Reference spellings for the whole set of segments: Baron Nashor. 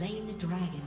slain the dragon.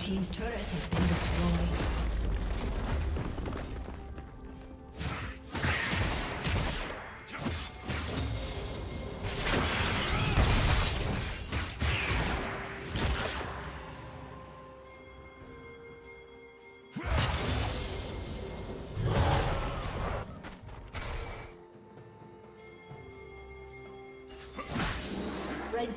Team's turret has been destroyed. Red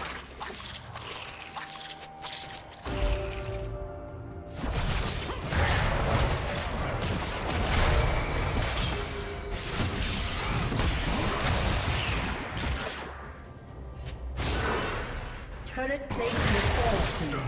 Turret plate will fall soon.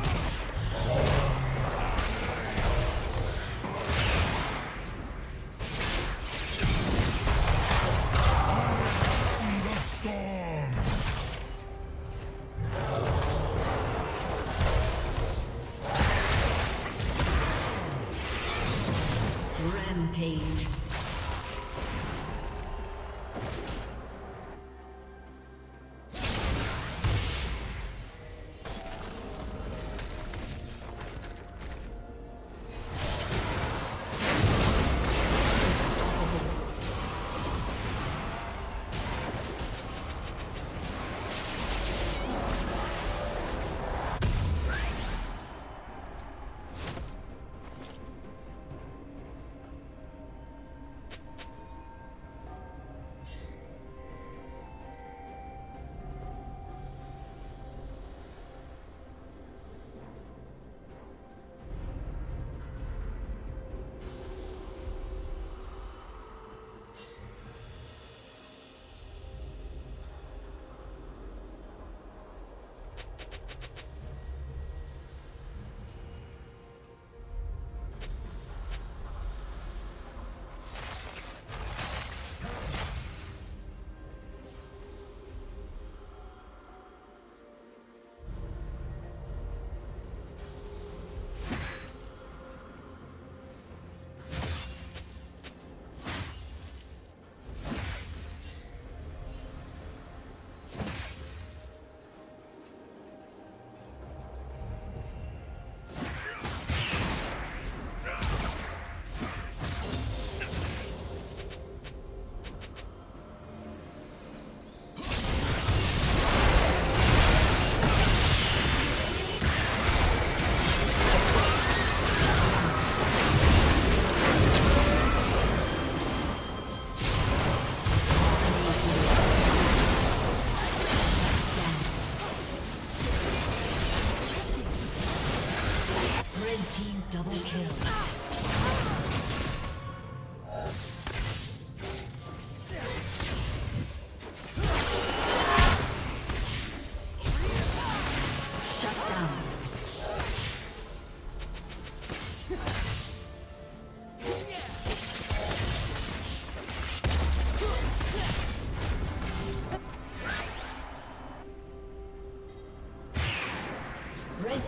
Red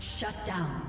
Shut down.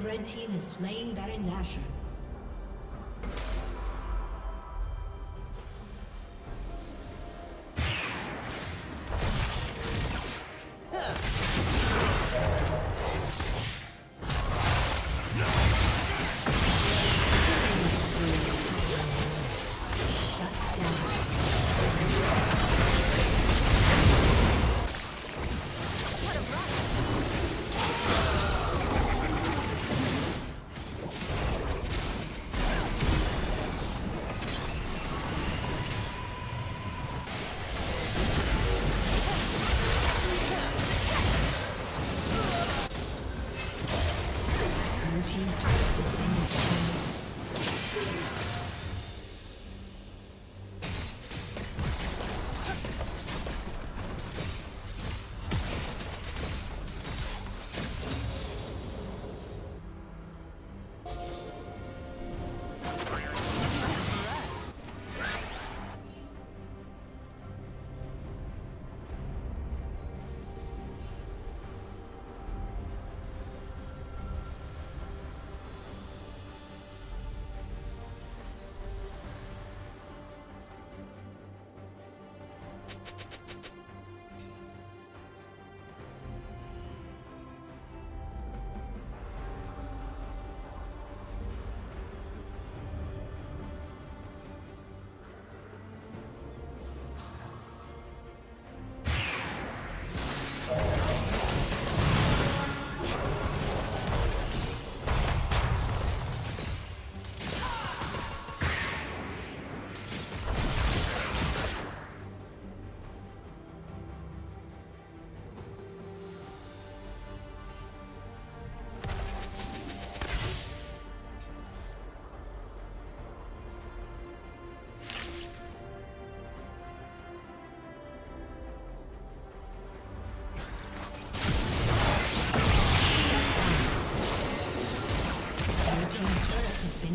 The red team is slaying Baron Nashor.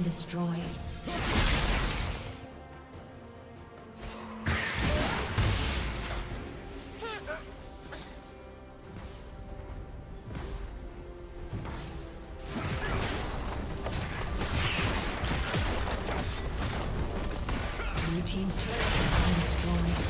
Destroyed. team's turret has been destroyed.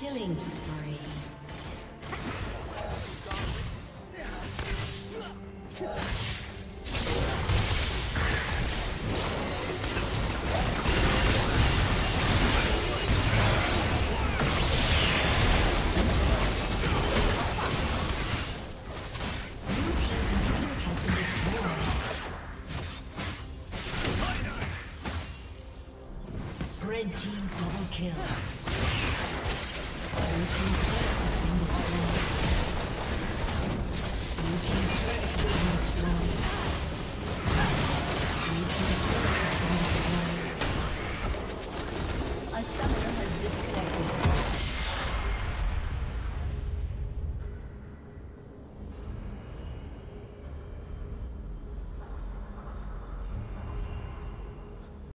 Killing spree. Red team double kill. Blue team's turret has